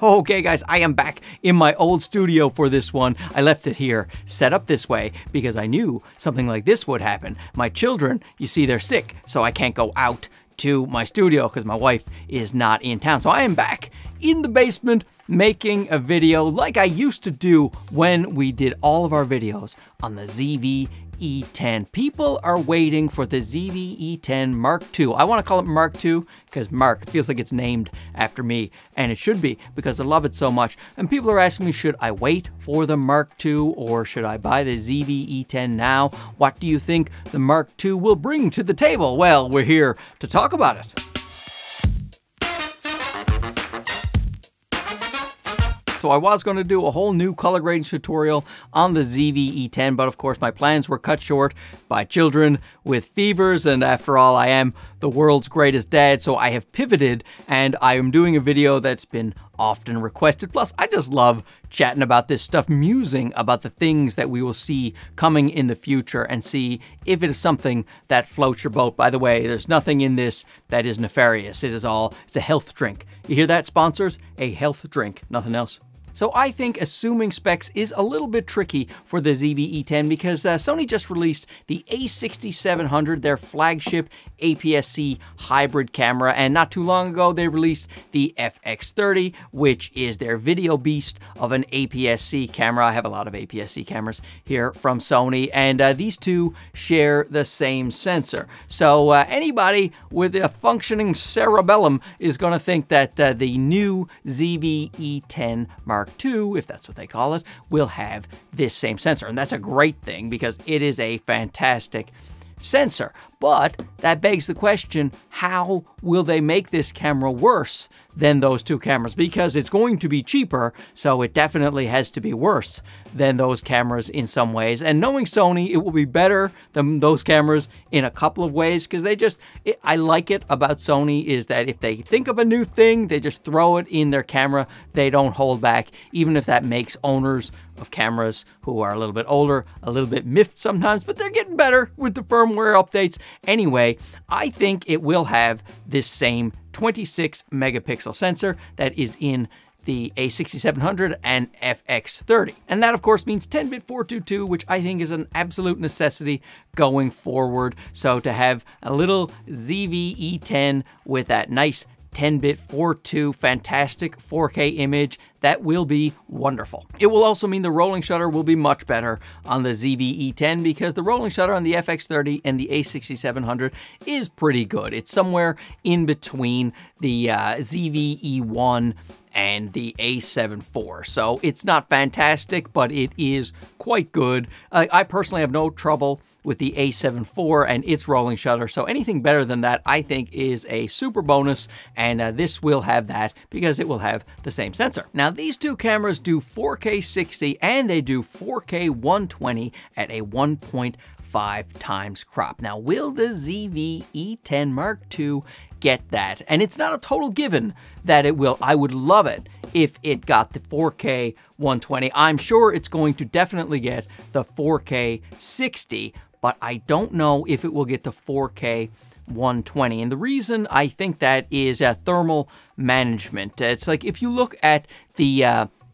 Okay guys, I am back in my old studio for this one. I left it here, set up this way, because I knew something like this would happen. My children, you see, they're sick, so I can't go out to my studio because my wife is not in town. So I am back in the basement making a video like I used to do when we did all of our videos on the ZV-E10. People are waiting for the ZV-E10 Mark II. I wanna call it Mark II because Mark feels like it's named after me, and it should be because I love it so much. And people are asking me, should I wait for the Mark II or should I buy the ZV-E10 now? What do you think the Mark II will bring to the table? Well, we're here to talk about it. So I was going to do a whole new color grading tutorial on the ZV-E10, but of course my plans were cut short by children with fevers, and after all, I am the world's greatest dad, so I have pivoted and I am doing a video that's been often requested. Plus, I just love chatting about this stuff, musing about the things that we will see coming in the future and see if it is something that floats your boat. By the way, there's nothing in this that is nefarious. It is all, it's a health drink. You hear that, sponsors? A health drink, nothing else. So I think assuming specs is a little bit tricky for the ZV-E10 because Sony just released the A6700, their flagship APS-C hybrid camera, and not too long ago they released the FX30, which is their video beast of an APS-C camera. I have a lot of APS-C cameras here from Sony, and these two share the same sensor. So anybody with a functioning cerebellum is gonna think that the new ZV-E10 Mark II, if that's what they call it, will have this same sensor. And that's a great thing because it is a fantastic sensor. But that begs the question, how will they make this camera worse than those two cameras? Because it's going to be cheaper, so it definitely has to be worse than those cameras in some ways. And knowing Sony, it will be better than those cameras in a couple of ways, because they just, I like it about Sony is that if they think of a new thing, they just throw it in their camera. They don't hold back, even if that makes owners of cameras who are a little bit older, a little bit miffed sometimes, but they're getting better with the firmware updates. Anyway, I think it will have this same 26 megapixel sensor that is in the A6700 and FX30. And that of course means 10-bit 422, which I think is an absolute necessity going forward. So to have a little ZV-E10 with that nice 10-bit 4.2 fantastic 4K image, that will be wonderful. It will also mean the rolling shutter will be much better on the ZV-E10 because the rolling shutter on the FX30 and the A6700 is pretty good. It's somewhere in between the ZV-E1 and the A7 IV. So it's not fantastic, but it is quite good. I personally have no trouble with the A7 IV and its rolling shutter. So anything better than that, I think, is a super bonus. And this will have that because it will have the same sensor. Now, these two cameras do 4K 60 and they do 4K 120 at a 1.5 times crop. Now, will the ZV-E10 Mark II get that? And it's not a total given that it will. I would love it if it got the 4K 120. I'm sure it's going to definitely get the 4K 60, but I don't know if it will get the 4K 120. And the reason I think that is thermal management. It's like if you look at the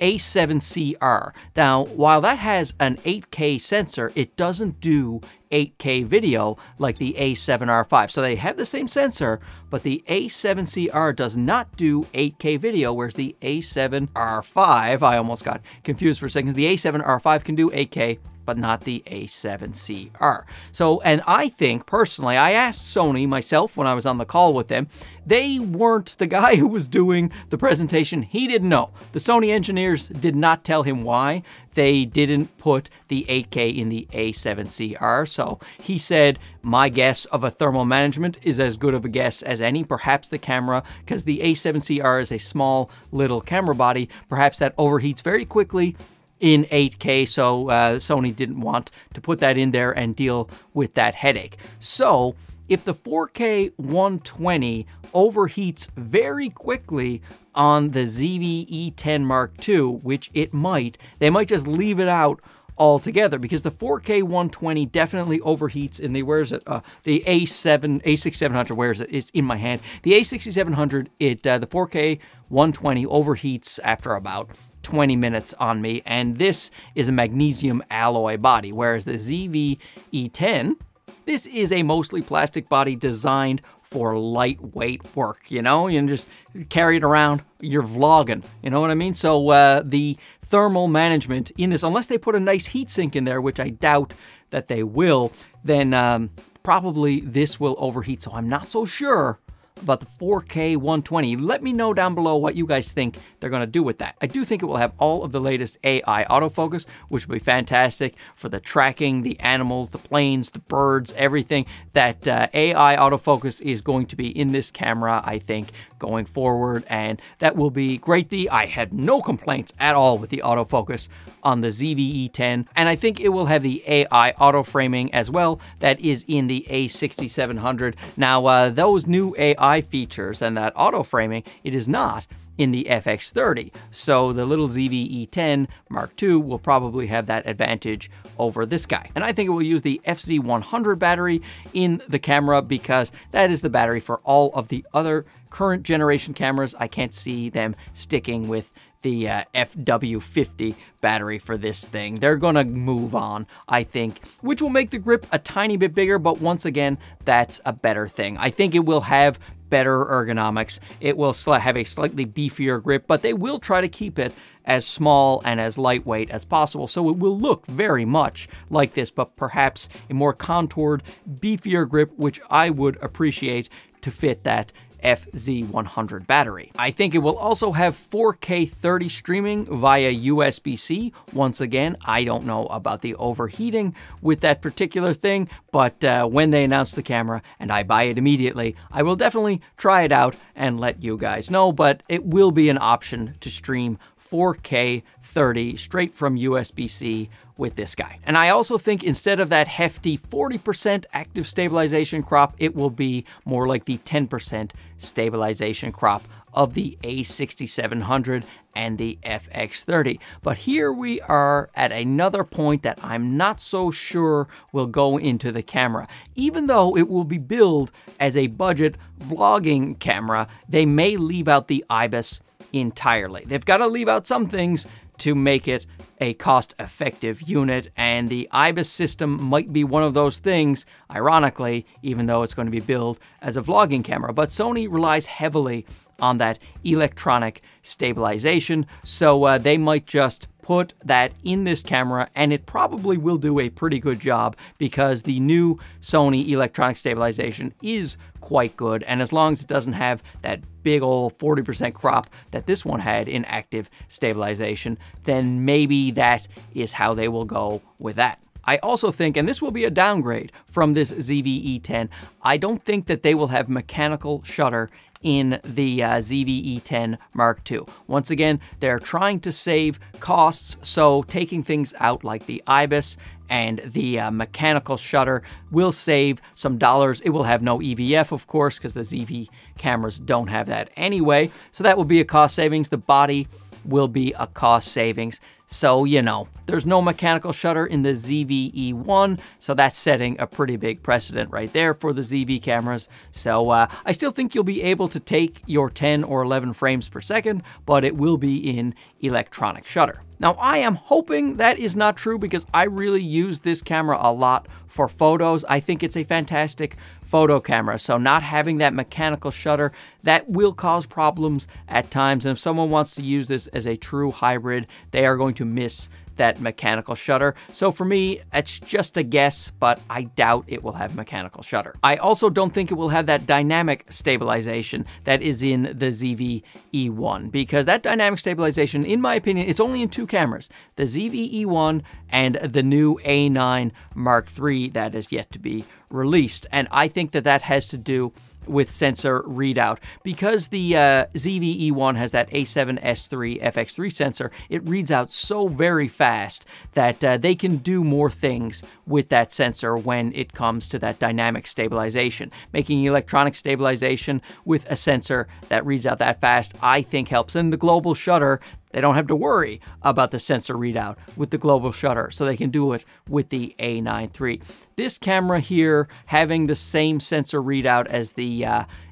A7CR. Now, while that has an 8K sensor, it doesn't do 8K video like the A7R5. So they have the same sensor, but the A7CR does not do 8K video, whereas the A7R5, I almost got confused for a second, the A7R5 can do 8K, but not the A7CR. So, and I think, personally, I asked Sony myself when I was on the call with them, they weren't, the guy who was doing the presentation, he didn't know. The Sony engineers did not tell him why they didn't put the 8K in the A7CR. So he said, my guess of a thermal management is as good of a guess as any, perhaps the camera, because the A7CR is a small little camera body, perhaps that overheats very quickly in 8K, so Sony didn't want to put that in there and deal with that headache. So if the 4K 120 overheats very quickly on the ZV-E10 Mark II, which it might, they might just leave it out altogether, because the 4K 120 definitely overheats and wears it. The A6700 wears it. It's in my hand. The A6700, the 4K 120 overheats after about 20 minutes on me, and this is a magnesium alloy body, whereas the ZV-E10, this is a mostly plastic body designed for lightweight work, you know? You just carry it around, you're vlogging, you know what I mean? So the thermal management in this, unless they put a nice heat sink in there, which I doubt that they will, then probably this will overheat. So I'm not so sure about the 4K 120. Let me know down below what you guys think they're gonna do with that. I do think it will have all of the latest AI autofocus, which will be fantastic for the tracking, the animals, the planes, the birds, everything. That AI autofocus is going to be in this camera, I think, going forward, and that will be great. I had no complaints at all with the autofocus on the ZV-E10, and I think it will have the AI auto-framing as well that is in the A6700. Now, those new AI features and that auto framing, it is not in the FX30. So the little ZV-E10 Mark II will probably have that advantage over this guy. And I think it will use the FZ100 battery in the camera, because that is the battery for all of the other current generation cameras. I can't see them sticking with the FW50 battery for this thing. They're gonna move on, I think, which will make the grip a tiny bit bigger, but once again, that's a better thing. I think it will have better ergonomics. It will have a slightly beefier grip, but they will try to keep it as small and as lightweight as possible. So it will look very much like this, but perhaps a more contoured, beefier grip, which I would appreciate to fit that FZ100 battery. I think it will also have 4K 30 streaming via USB-C. Once again, I don't know about the overheating with that particular thing, but when they announce the camera and I buy it immediately, I will definitely try it out and let you guys know, but it will be an option to stream 4K 30 straight from USB-C with this guy. And I also think instead of that hefty 40% active stabilization crop, it will be more like the 10% stabilization crop of the A6700 and the FX30. But here we are at another point that I'm not so sure will go into the camera. Even though it will be billed as a budget vlogging camera, they may leave out the IBIS entirely. They've got to leave out some things to make it a cost-effective unit, and the IBIS system might be one of those things, ironically, even though it's going to be billed as a vlogging camera. But Sony relies heavily on that electronic stabilization, so they might just put that in this camera, and it probably will do a pretty good job, because the new Sony electronic stabilization is quite good, and as long as it doesn't have that big old 40% crop that this one had in active stabilization, then maybe that is how they will go with that. I also think, and this will be a downgrade from this ZV-E10, I don't think that they will have mechanical shutter in the ZV-E10 Mark II. Once again, they're trying to save costs, so taking things out like the IBIS and the mechanical shutter will save some dollars. It will have no EVF, of course, because the ZV cameras don't have that anyway, so that will be a cost savings. The body will be a cost savings. So, you know, there's no mechanical shutter in the ZV-E1, so that's setting a pretty big precedent right there for the ZV cameras. So I still think you'll be able to take your 10 or 11 frames per second, but it will be in electronic shutter. Now, I am hoping that is not true, because I really use this camera a lot for photos. I think it's a fantastic photo camera, so not having that mechanical shutter, that will cause problems at times, and if someone wants to use this as a true hybrid, they are going to miss that mechanical shutter. So for me, it's just a guess, but I doubt it will have mechanical shutter. I also don't think it will have that dynamic stabilization that is in the ZV-E1, because that dynamic stabilization, in my opinion, it's only in two cameras, the ZV-E1 and the new A9 Mark III that is yet to be released. And I think that that has to do with sensor readout, because the ZV-E1 has that A7S III FX3 sensor. It reads out so very fast that they can do more things with that sensor when it comes to that dynamic stabilization. Making electronic stabilization with a sensor that reads out that fast, I think helps. And the global shutter They don't have to worry about the sensor readout with the global shutter, so they can do it with the A9 III. This camera here, having the same sensor readout as the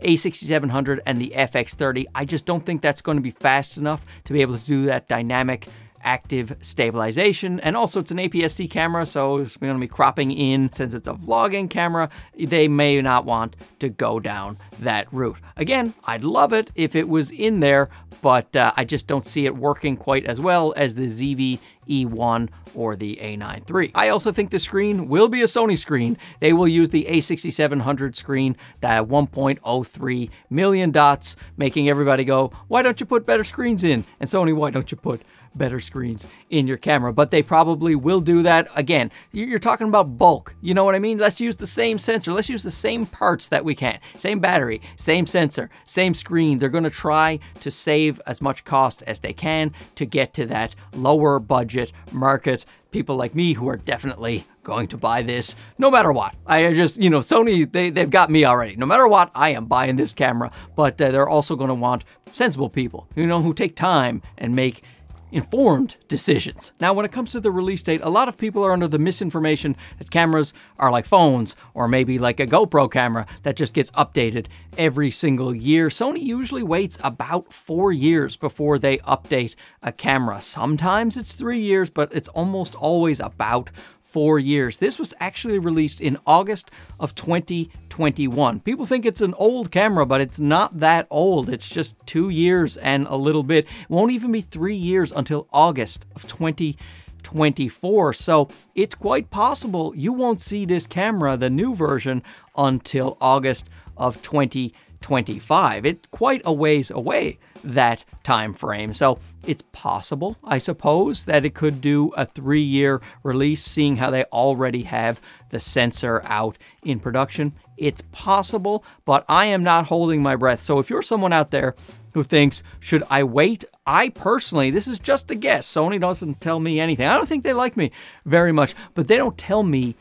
A6700 and the FX30, I just don't think that's going to be fast enough to be able to do that dynamic active stabilization. And also it's an APS-C camera, so it's going to be cropping in. Since it's a vlogging camera, they may not want to go down that route. Again, I'd love it if it was in there, but I just don't see it working quite as well as the ZV-E1 or the A9 III. I also think the screen will be a Sony screen. They will use the A6700 screen, that 1.03 million dots, making everybody go, why don't you put better screens in? And Sony, why don't you put better screens in your camera? But they probably will do that. Again, you're talking about bulk, you know what I mean? Let's use the same sensor, let's use the same parts that we can, same battery, same sensor, same screen. They're going to try to save as much cost as they can to get to that lower budget market, people like me who are definitely going to buy this no matter what. I just, you know, Sony, they've got me already. No matter what, I am buying this camera. But they're also going to want sensible people, you know, who take time and make informed decisions. Now, when it comes to the release date, a lot of people are under the misinformation that cameras are like phones, or maybe like a GoPro camera that just gets updated every single year. Sony usually waits about 4 years before they update a camera. Sometimes it's 3 years, but it's almost always about 4 years. This was actually released in August of 2021. People think it's an old camera, but it's not that old. It's just 2 years and a little bit. It won't even be 3 years until August of 2024. So it's quite possible you won't see this camera, the new version, until August of 2025. It's quite a ways away, that time frame. So it's possible, I suppose, that it could do a 3-year release, seeing how they already have the sensor out in production. It's possible, but I am not holding my breath. So if you're someone out there who thinks, should I wait? I personally, this is just a guess. Sony doesn't tell me anything. I don't think they like me very much, but they don't tell me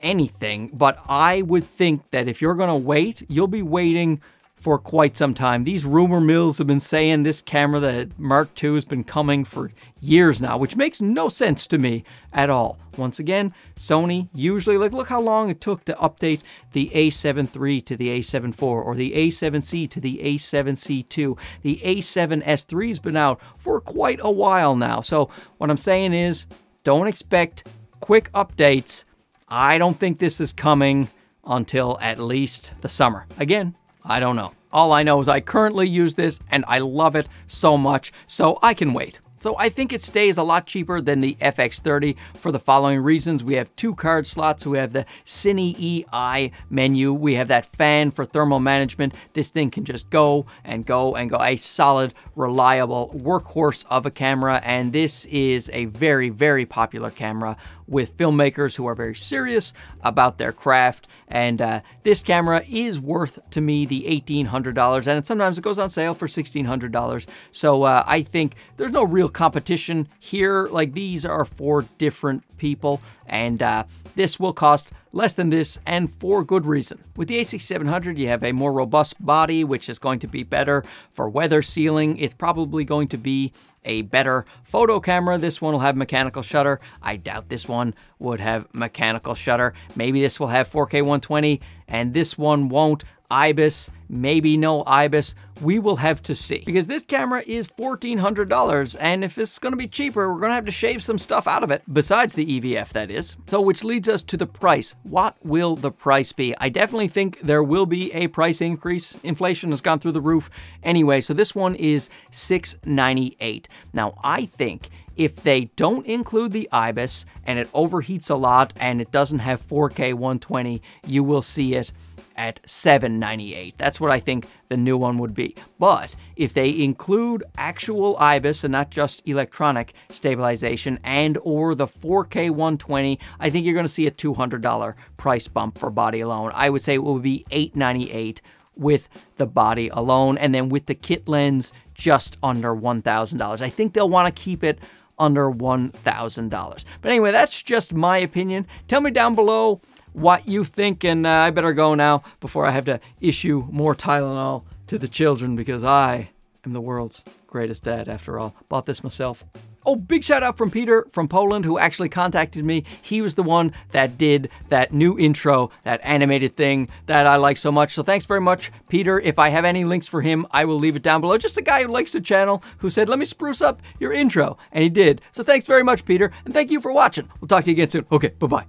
anything. But I would think that if you're going to wait, you'll be waiting for quite some time. These rumor mills have been saying this camera, the Mark II, has been coming for years now, which makes no sense to me at all. Once again, Sony usually, like, look how long it took to update the A7 III to the A7 IV, or the A7C to the A7C2. The A7S III has been out for quite a while now. So what I'm saying is, don't expect quick updates. I don't think this is coming until at least the summer. Again, I don't know. All I know is I currently use this and I love it so much, so I can wait. So I think it stays a lot cheaper than the FX30 for the following reasons. We have 2 card slots. We have the Cine EI menu. We have that fan for thermal management. This thing can just go and go and go. A solid, reliable workhorse of a camera. And this is a very, very popular camera with filmmakers who are very serious about their craft. And this camera is worth, to me, the $1,800. And sometimes it goes on sale for $1,600. So I think there's no real competition here. Like, these are for different people, and this will cost less than this, and for good reason. With the A6700, you have a more robust body, which is going to be better for weather sealing. It's probably going to be a better photo camera. This one will have mechanical shutter. I doubt this one would have mechanical shutter. Maybe this will have 4K 120, and this one won't. IBIS, maybe no IBIS. We will have to see, because this camera is $1,400, and if it's going to be cheaper, we're going to have to shave some stuff out of it, besides the EVF, that is. So, which leads us to the price. What will the price be? I definitely think there will be a price increase. Inflation has gone through the roof anyway, so this one is $698. Now, I think if they don't include the IBIS and it overheats a lot and it doesn't have 4K 120, you will see it at $798. That's what I think the new one would be. But if they include actual IBIS and not just electronic stabilization and or the 4K 120, I think you're going to see a $200 price bump for body alone. I would say it would be $898 with the body alone, and then with the kit lens, just under $1,000. I think they'll want to keep it under $1,000. But anyway, that's just my opinion. Tell me down below what you think, and I better go now before I have to issue more Tylenol to the children, because I I'm the world's greatest dad, after all. Bought this myself. Oh, big shout out from Peter from Poland, who actually contacted me. He was the one that did that new intro, that animated thing that I like so much. So thanks very much, Peter. If I have any links for him, I will leave it down below. Just a guy who likes the channel who said, let me spruce up your intro. And he did. So thanks very much, Peter. And thank you for watching. We'll talk to you again soon. Okay, bye-bye.